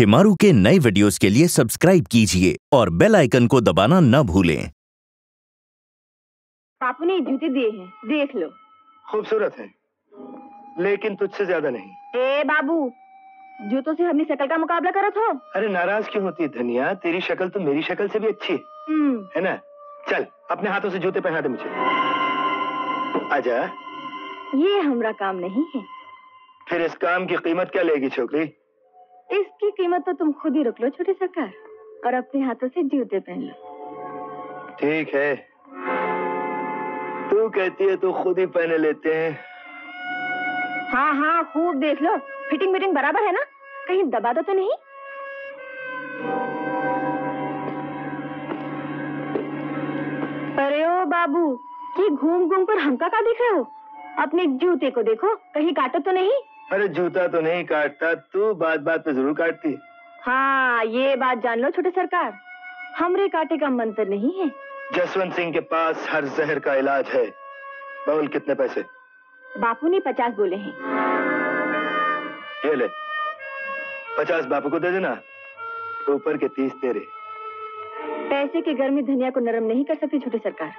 शिमारू के नए वीडियोस के लिए सब्सक्राइब कीजिए और बेल आइकन को दबाना न भूलें। पापू ने जूते दिए हैं, देख लो। खूबसूरत है लेकिन तुझसे ज्यादा नहीं। ए बाबू, जूतों से अपनी शक्ल का मुकाबला करत हो? अरे नाराज क्यों होती धनिया, तेरी शक्ल तो मेरी शक्ल से भी अच्छी है ना। चल अपने हाथों से जूते पहना दे मुझे। आजा। ये हमारा काम नहीं है। फिर इस काम की कीमत क्या लेगी छोकरी? इसकी कीमत तो तुम खुद ही रख लो छोटे सरकार, और अपने हाथों से जूते पहन लो। ठीक है, तू कहती है तो खुद ही पहने लेते हैं। हाँ हाँ खूब देख लो, फिटिंग मीटिंग बराबर है ना, कहीं दबा दो तो नहीं। अरे ओ बाबू, कि घूम घूम कर हमका का देख रहे हो? अपने जूते को देखो, कहीं काटो तो नहीं। अरे जूता तो नहीं काटता, तू बात बात पे जरूर काटती। हाँ ये बात जान लो छोटे सरकार, हमरे काटे का मंत्र नहीं है। जसवंत सिंह के पास हर जहर का इलाज है। बाबुल कितने पैसे? बापू ने 50 बोले हैं। ये ले 50 बापू को दे देना, ऊपर के 30 तेरे। पैसे के घर में धनिया को नरम नहीं कर सकती छोटे सरकार,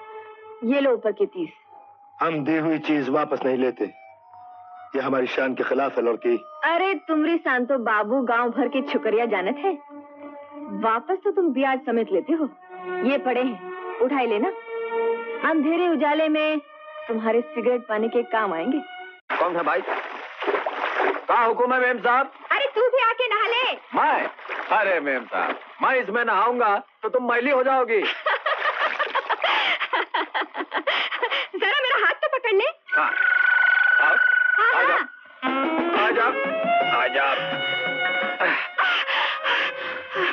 ये लो ऊपर के 30। हम दी हुई चीज वापस नहीं लेते, ये हमारी शान के खिलाफ है लड़की। अरे तुम्हारी शान तो बाबू गांव भर के छुकरिया जानत है। वापस तो तुम ब्याज समेत लेते हो। ये पड़े हैं, उठाई लेना, अंधेरे उजाले में तुम्हारे सिगरेट पाने के काम आएंगे। कौन था भाई? क्या हुकुम है मेम साहब? अरे तू भी आके नहा ले। मैं? अरे मेम साहब, मैं इसमें नहाऊंगा तो तुम मैली हो जाओगी। जरा मेरा हाथ तो पकड़ ले। हाँ। आजा। आजा। आजा।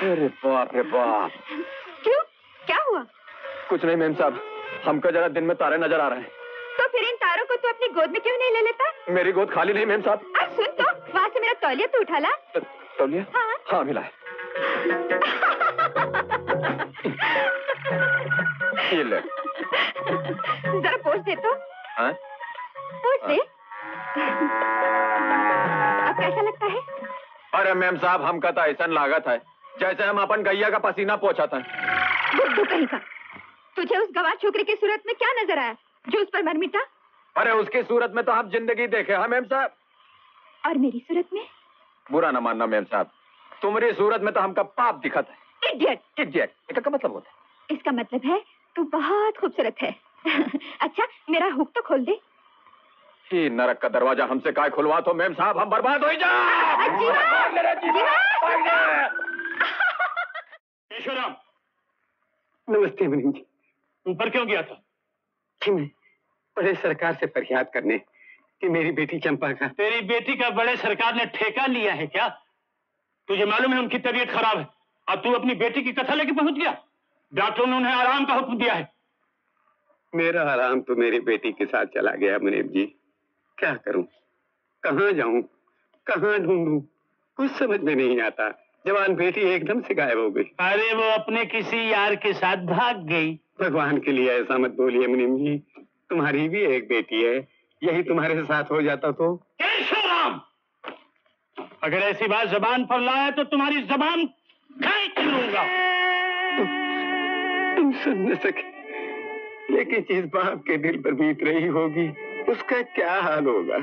अरे बाप रे बाप। क्यों? क्या हुआ? कुछ नहीं मेम साहब, हमको जरा दिन में तारे नजर आ रहे हैं। तो फिर इन तारों को तू अपनी गोद में क्यों नहीं ले लेता? मेरी गोद खाली नहीं मेम साहब। अब सुन तो, वहाँ से मेरा तौलिया तो उठा ला। तौलिया? हाँ हाँ मिला है। ये ले। जरा पोंछ दे तो। हाँ? पोंछ दे। अब कैसा लगता है? अरे मैम साहब, हमका तो ऐसा लागत है जैसे हम अपन गैया का पसीना पोंछा था। बुद्धू कहीं का, तुझे उस गवार छोकरी की सूरत में क्या नजर आया जो उस पर मर मिटा? अरे उसकी सूरत में तो आप जिंदगी देखे हैं मैम साहब। और मेरी सूरत में? बुरा ना मानना मैम साहब, तुम्हारी सूरत में तो हमका पाप दिखता है। इडियट। इडियट इसका मतलब होता है? इसका मतलब है तू बहुत खूबसूरत है। अच्छा मेरा हुक तो खोल दे। ये नरक का दरवाजा हमसे काय खुलवा तो मैम साहब, हम बर्बाद हो जाए। नमस्ते मनीम जी। ऊपर क्यों गया था? बड़े सरकार से फरियाद करने कि मेरी बेटी चंपा का। तेरी बेटी का बड़े सरकार ने ठेका लिया है क्या? तुझे मालूम है उनकी तबीयत खराब है और तू अपनी बेटी की कथा लेके पहुंच गया। डॉक्टरों ने उन्हें आराम का हुक्म दिया है। मेरा आराम तो मेरी बेटी के साथ चला गया मुनीब जी। क्या करूं, कहां जाऊं, कहां ढूंढूं, कुछ समझ में नहीं आता। जवान बेटी एकदम से गायब हो गई। अरे वो अपने किसी यार के साथ भाग गई। भगवान के लिए ऐसा मत बोलिए मुनीम जी, तुम्हारी भी एक बेटी है, यही तुम्हारे साथ हो जाता तो। केशवराम, अगर ऐसी बात जबान पर लाया तो तुम्हारी जबान काट लूंगा। तुम सुन न सके, लेकिन जिस बाप के दिल पर बीत रही होगी उसका क्या हाल होगा?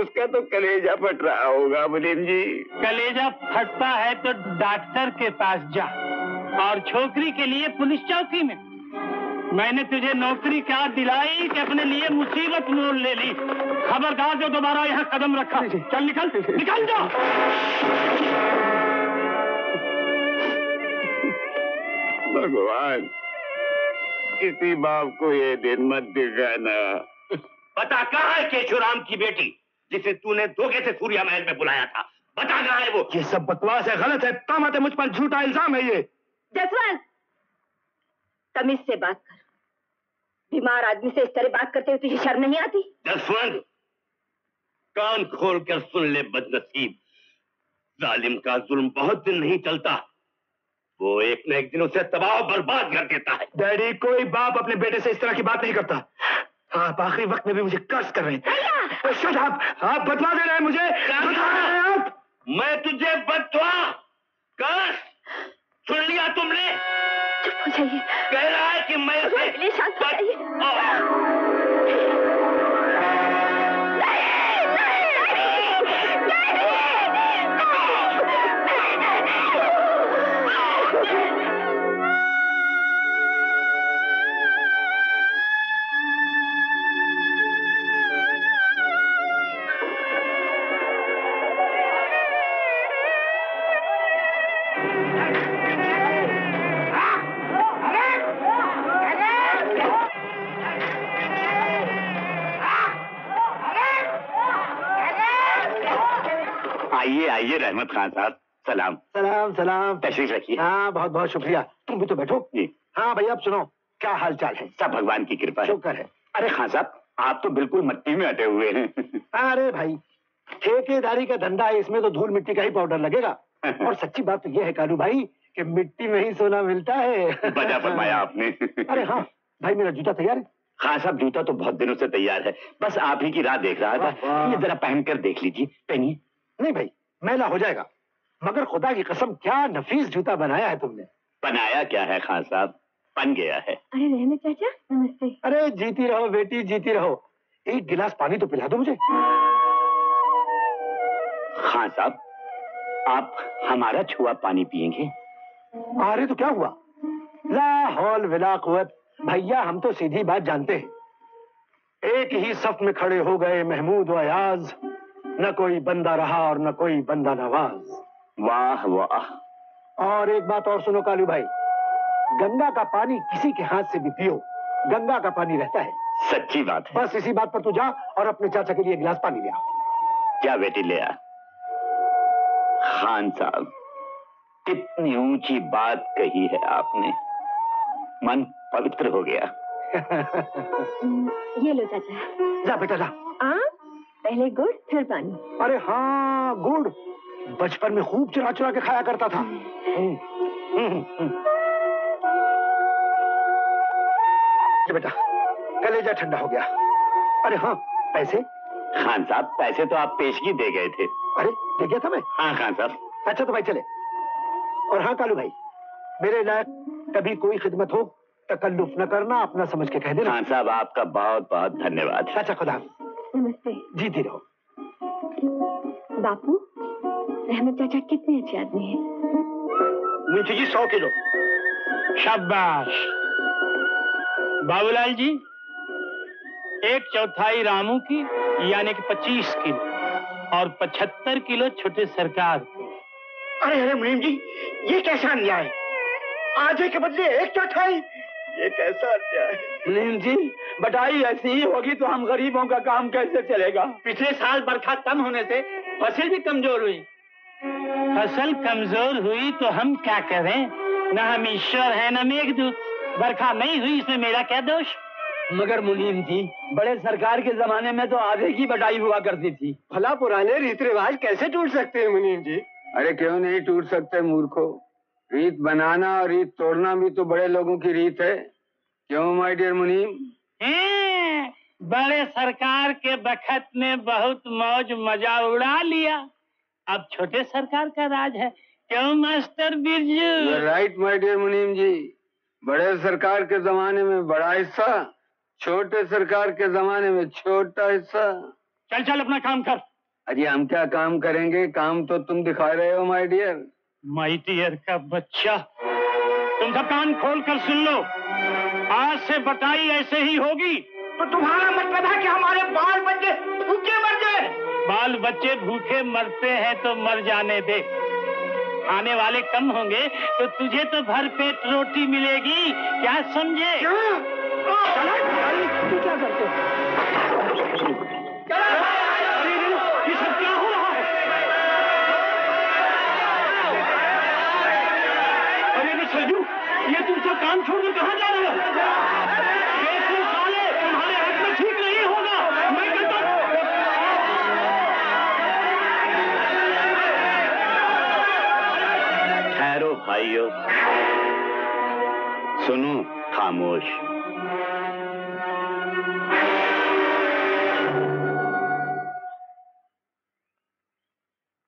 उसका तो कलेजा फट रहा होगा मुनीम जी। कलेजा फटता है तो डॉक्टर के पास जा, और छोकरी के लिए पुलिस चौकी में। मैंने तुझे नौकरी क्या दिलाई कि अपने लिए मुसीबत मोल ले ली। खबरदार जो दोबारा यहाँ कदम रखा, चल निकल निकल जा। भगवान, किसी बाप को ये दिन मत दिखाना। बता कहाँ है केशवराम की बेटी जिसे तूने धोखे से सूर्या महल में बुलाया था? बता कहाँ है वो? ये सब बकवास है, गलत है, तामत है, मुझ पर झूठा इल्जाम है ये। जसवंत, तमीज से बात कर। बीमार आदमी से इस तरह बात करते हुए तुझे शर्म नहीं आती? जसवंत, कान खोल कर सुन ले बदनसीब, जालिम का जुल्म बहुत दिन नहीं चलता, वो एक न एक दिन उसे तबाह बर्बाद कर देता है। डैडी, कोई बाप अपने बेटे से इस तरह की बात नहीं करता। आप आखिरी वक्त में भी मुझे कर्ज कर रहे हैं। शट अप, आप बदला दे रहे हैं मुझे। मैं तुझे बदला चाहिए। कह रहा है कि मैं उसे शांत हो जाइए। आइए रहमत खान साहब, सलाम सलाम सलाम। तशरीफ रखिए। हाँ बहुत बहुत शुक्रिया। तुम भी तो बैठो जी। हाँ भैया आप सुनो, क्या हाल चाल है? सब भगवान की कृपा है, शुक्र है। अरे खान साहब आप तो बिल्कुल मिट्टी में अटे हुए हैं। अरे भाई ठेकेदारी का धंधा है, इसमें तो धूल मिट्टी का ही पाउडर लगेगा। और सच्ची बात तो ये है कालू भाई कि मिट्टी में ही सोना मिलता है। बजा फरमाया आपने। अरे हाँ भाई मेरा जूता तैयार है। खान साहब जूता तो बहुत दिनों से तैयार है, बस आप ही की राह देख रहा था। ये जरा पहन कर देख लीजिए। पहनिए। नहीं भाई मैला हो जाएगा, मगर खुदा की कसम क्या नफीस जूता बनाया है तुमने। बनाया क्या है खान साहब, बन गया है। अरे रहमत चाचा नमस्ते। अरे जीती रहो बेटी जीती रहो। एक गिलास पानी तो पिला दो मुझे। खान साहब आप हमारा छुआ पानी पिएंगे? अरे तो क्या हुआ, ला हौल विला कुव्वत। भैया हम तो सीधी बात जानते हैं। एक ही सफ में खड़े हो गए महमूद व याज, न कोई बंदा रहा और न कोई बंदा नवाज। वाह वाह। और एक बात और सुनो कालू भाई, गंगा का पानी किसी के हाथ से भी पियो, गंगा का पानी रहता है। सच्ची बात है। बस इसी बात पर तू जा और अपने चाचा के लिए गिलास पानी ले आ। क्या बेटी ले आ। खान साहब कितनी ऊंची बात कही है आपने, मन पवित्र हो गया। ये लो चाचा। जा बेटा जा। पहले गुड़ फिर पानी। अरे हाँ गुड़ बचपन में खूब चुरा चुरा के खाया करता था। बेटा कलेजा ठंडा हो गया। अरे हाँ पैसे। खान साहब पैसे तो आप पेशगी दे गए थे। अरे दे गया था मैं। हाँ खान साहब। अच्छा तो भाई चले। और हाँ कालू भाई मेरे लायक कभी कोई खिदमत हो तकल्लुफ न करना, अपना समझ के कह देना। खान साहब आपका बहुत बहुत धन्यवाद। अच्छा खुदा नमस्ते। जीती रहो। बापू रहमत चाचा कितने अच्छे आदमी हैं। मिर्ची जी 100 किलो। शाबाश। बाबूलाल जी 1/4 रामू की यानी कि 25 किलो और 75 किलो छोटे सरकार। अरे अरे मुनीम जी ये कैसा अन्याय है, आधे के बदले 1/4। ये कैसा अन्याय है मुनीम जी, बटाई ऐसी ही होगी तो हम गरीबों का काम कैसे चलेगा। पिछले साल बरखा कम होने से फसल भी कमजोर हुई। फसल कमजोर हुई तो हम क्या करें, ना हम ईश्वर है ना मेघदूत। बरखा नहीं हुई इसमें मेरा क्या दोष। मगर मुनीम जी बड़े सरकार के जमाने में तो आधे की बटाई हुआ करती थी, भला पुराने रीति रिवाज कैसे टूट सकते हैं मुनीम जी। अरे क्यों नहीं टूट सकते मूर्खो, रीत बनाना और रीत तोड़ना भी तो बड़े लोगों की रीत है। क्यों माय डियर मुनीम। बड़े सरकार के बखत ने बहुत मौज मजा उड़ा लिया, अब छोटे सरकार का राज है। क्यों master Birju. Right my dear Munim ji, बड़े सरकार के जमाने में बड़ा हिस्सा, छोटे सरकार के जमाने में छोटा हिस्सा। चल चल अपना काम कर। अरे हम क्या काम करेंगे, काम तो तुम दिखा रहे हो माय डियर का बच्चा। तुम सब कान खोल कर सुन लो, आज से बटाई ऐसे ही होगी। तो तुम्हारा मतलब है कि हमारे बाल बच्चे भूखे मर जाए। बाल बच्चे भूखे मरते हैं तो मर जाने दे, आने वाले कम होंगे तो तुझे तो भरपेट रोटी मिलेगी, क्या समझे। तू क्या करते हो? ये तुम तो काम छोड़कर कहाँ जा रहे हो? साले तुम्हारे हक में ठीक नहीं होगा। मैं कहता हूँ ठहरो भाइयों, सुनो खामोश।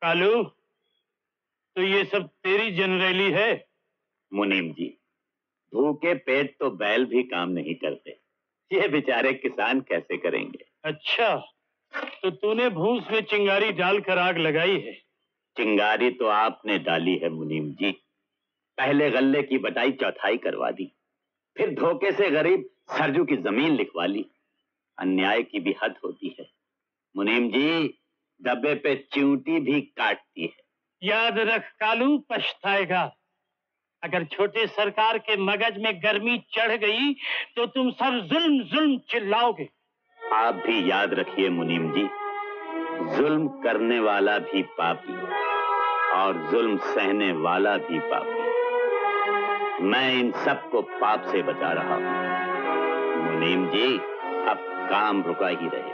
कालू तो ये सब तेरी जनरली है। मुनीम जी भूखे पेट तो बैल भी काम नहीं करते, ये बेचारे किसान कैसे करेंगे। अच्छा, तो तूने भूस में चिंगारी डालकर आग लगाई है। चिंगारी तो आपने डाली है मुनीम जी, पहले गल्ले की बटाई चौथाई करवा दी, फिर धोखे से गरीब सरजू की जमीन लिखवा ली। अन्याय की भी हद होती है मुनीम जी, डब्बे पे चिंटी भी काटती है। याद रख कालू, पछताएगा। अगर छोटे सरकार के मगज में गर्मी चढ़ गई तो तुम सब जुल्म जुल्म चिल्लाओगे। आप भी याद रखिए मुनीम जी, जुल्म करने वाला भी पापी और जुल्म सहने वाला भी पापी। मैं इन सबको पाप से बचा रहा हूँ मुनीम जी, अब काम रुका ही रहे।